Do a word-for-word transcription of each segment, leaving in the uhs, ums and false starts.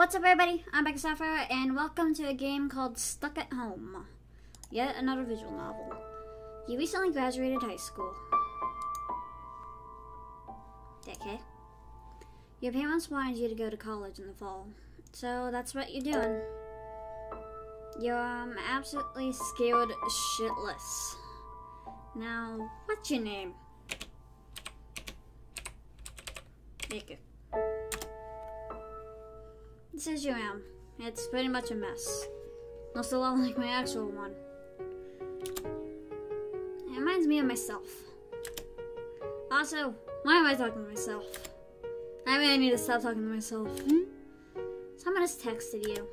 What's up, everybody? I'm Becca Sapphire, and welcome to a game called Stuck at Home. Yet another visual novel. You recently graduated high school. Okay. Your parents wanted you to go to college in the fall, so that's what you're doing. You're um, absolutely scared shitless. Now, what's your name? Thank you. This is your room. It's pretty much a mess. Looks a lot like my actual one. It reminds me of myself. Also, why am I talking to myself? I really need to stop talking to myself. Hmm? Someone has texted you.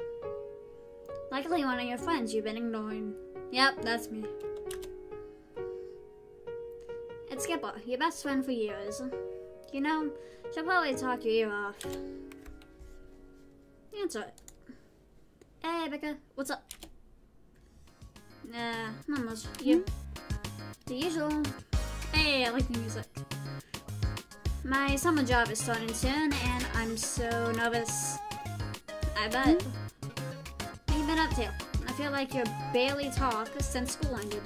Likely one of your friends you've been ignoring. Yep, that's me. It's Skipper, your best friend for years. You know, she'll probably talk your ear off. Answer it. Hey, Becca, what's up? Nah, not much. You? The usual. Hey, I like the music. My summer job is starting soon, and I'm so nervous. I bet. What you been up to? I feel like you're barely talk since school ended.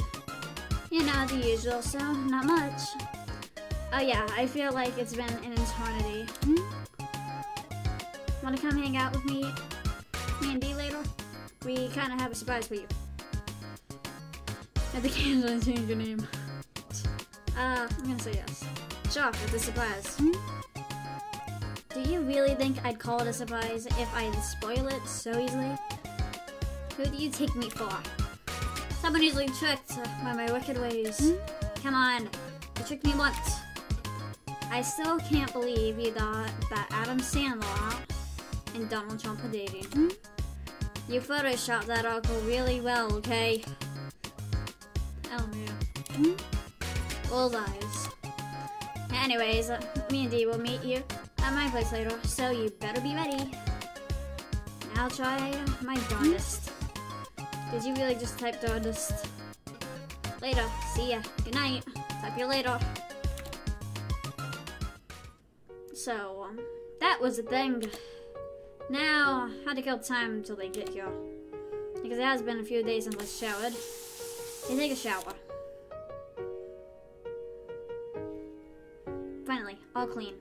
You know, the usual, so not much. Oh yeah, I feel like it's been an eternity. Want to come hang out with me, me and Delilah? We kind of have a surprise for you. I think I'm going to change your name. Uh, I'm going to say yes. Shocked with the surprise. Do you really think I'd call it a surprise if I spoil it so easily? Who do you take me for? Someone usually tricked by my wicked ways. Come on, you tricked me once. I still can't believe you thought that Adam Sandler and Donald Trump were dating. Hmm? You photoshopped that article really well, okay? Oh, yeah. Hmm? All lies. Anyways, uh, me and Dee will meet you at my place later, so you better be ready. I'll try my darndest. Hmm? Did you really just type darndest? Later. See ya. Good night. Talk to you later. So, um, that was a thing. Now, how to kill time until they get here. Because it has been a few days since I showered. You take a shower. Finally, all clean.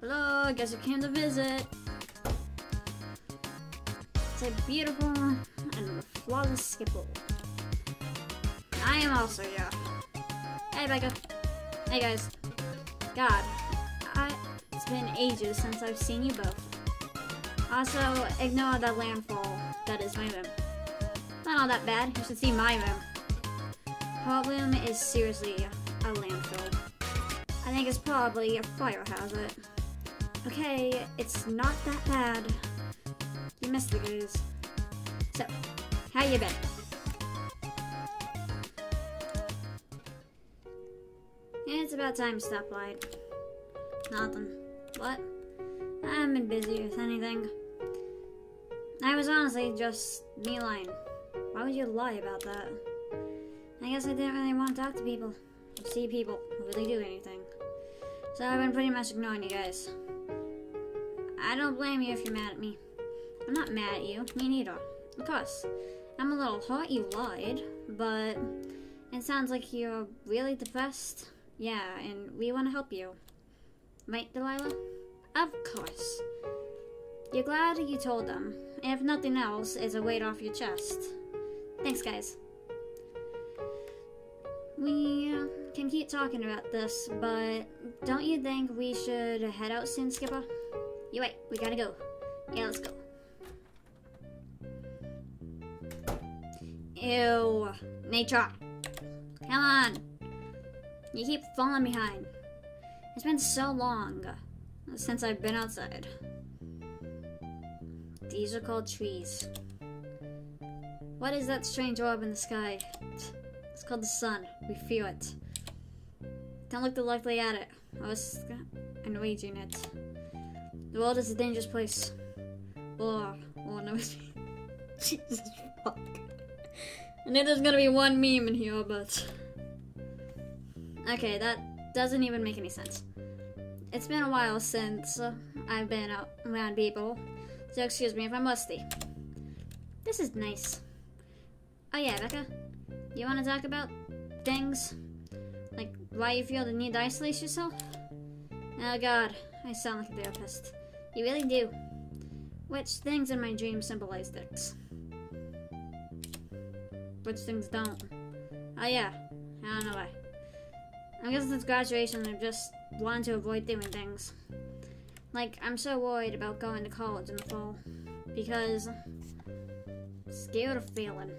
Hello, guess who came to visit? It's a beautiful and flawless Skipper. I am also here. Hey, Becca. Hey, guys. God. I, it's been ages since I've seen you both. Also, ignore that landfall. That is my room. Not all that bad. You should see my room. Problem is seriously a landfill. I think it's probably a fire hazard. Okay, it's not that bad. You missed the guys. So, how you been? It's about time to stop lying. Nothing. What? I haven't been busy with anything. I was honestly just me lying. Why would you lie about that? I guess I didn't really want to talk to people. Or see people who really do anything. So I've been pretty much ignoring you guys. I don't blame you if you're mad at me. I'm not mad at you. Me neither. Of course. I'm a little hurt you lied, but it sounds like you're really depressed. Yeah, and we want to help you. Right, Delilah? Of course. You're glad you told them. And if nothing else, it's a weight off your chest. Thanks, guys. We can keep talking about this, but don't you think we should head out soon, Skipper? You're right, we gotta go. Yeah, let's go. Ew. Nature. Come on. You keep falling behind. It's been so long since I've been outside. These are called trees. What is that strange orb in the sky? It's called the sun. We feel it. Don't look directly at it. I was enraging it. The world is a dangerous place. Or, or no. Jesus fuck. I knew there's gonna be one meme in here, but okay, that doesn't even make any sense. It's been a while since I've been out around people, So excuse me if I'm rusty. This is nice. Oh yeah, Becca, you want to talk about things? Like why you feel the need to isolate yourself? Oh god, I sound like a therapist. You really do. Which things in my dream symbolize dicks? Which things don't? Oh yeah, I don't know why. I guess since graduation I've just wanted to avoid doing things. Like, I'm so worried about going to college in the fall. Because I'm scared of failing.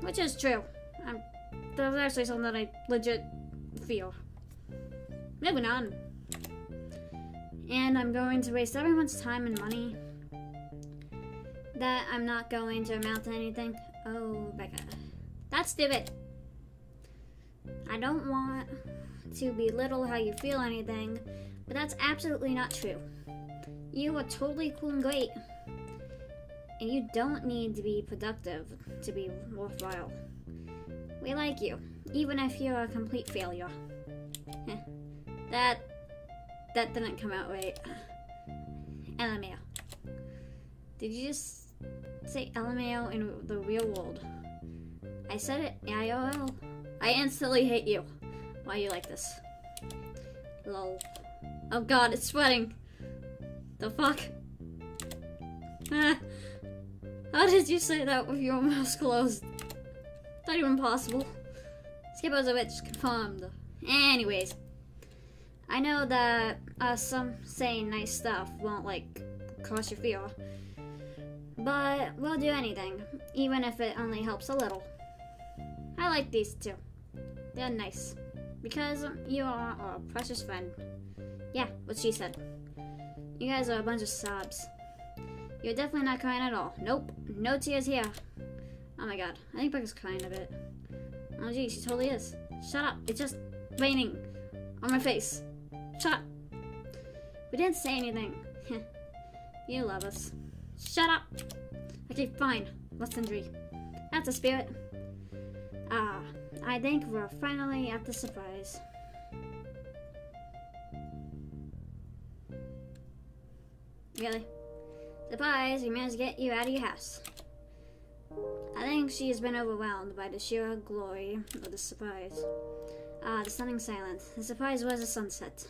Which is true. I'm, that's actually something that I legit feel. Moving on. And I'm going to waste everyone's time and money. That I'm not going to amount to anything. Oh, Becca. That's stupid. I don't want to belittle how you feel anything, but that's absolutely not true. You are totally cool and great. And you don't need to be productive to be worthwhile. We like you, even if you're a complete failure. Heh. That... That didn't come out right. L M A O. Did you just say L M A O in the real world? I said it I R L. I instantly hate you. Why you like this? Lol. Oh god, it's sweating. The fuck? Ah. How did you say that with your mouth closed? Not even possible. Skipper's a witch, confirmed. Anyways. I know that us um, saying nice stuff won't, like, cause your fear. But we'll do anything, even if it only helps a little. I like these two. They're nice. Because you are our precious friend. Yeah, what she said. You guys are a bunch of sobs. You're definitely not crying at all. Nope. No tears here. Oh my god. I think Becca's crying a bit. Oh gee, she totally is. Shut up. It's just raining. On my face. Shut up. We didn't say anything. You love us. Shut up. Okay, fine. Legendary. That's a spirit. Ah, I think we're finally at the surprise. Really? Surprise, we managed to get you out of your house. I think she has been overwhelmed by the sheer glory of the surprise. Ah, the stunning silence. The surprise was a sunset.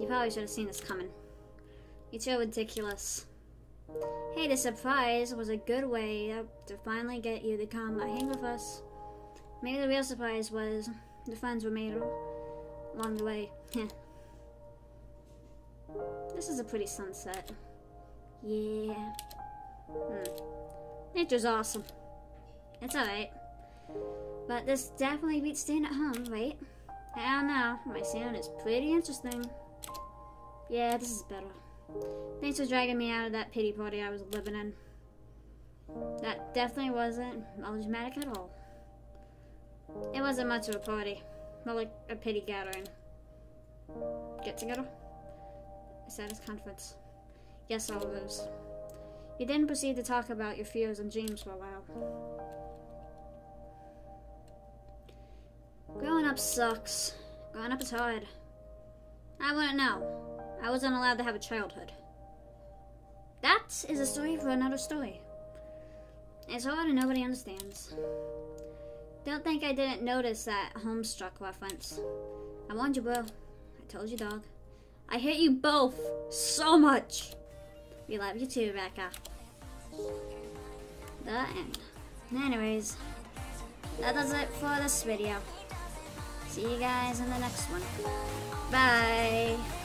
You probably should have seen this coming. You're so ridiculous. Hey, the surprise was a good way to finally get you to come hang with us. Maybe the real surprise was the friends were made along the way. This is a pretty sunset. Yeah. Hmm. Nature's awesome. It's alright. But this definitely beats staying at home, right? I don't know. My sound is pretty interesting. Yeah, this is better. Thanks for dragging me out of that pity party I was living in. That definitely wasn't melodramatic at all. It wasn't much of a party. More like a pity gathering. Get together? I said his conference. Yes, all of those. You then proceed to talk about your fears and dreams for a while. Growing up sucks. Growing up is hard. I wouldn't know. I wasn't allowed to have a childhood. That is a story for another story. It's hard and nobody understands. Don't think I didn't notice that Homestuck reference. I warned you, bro. I told you, dog. I hate you both so much. We love you too, Becca. The end. Anyways, that does it for this video. See you guys in the next one. Bye.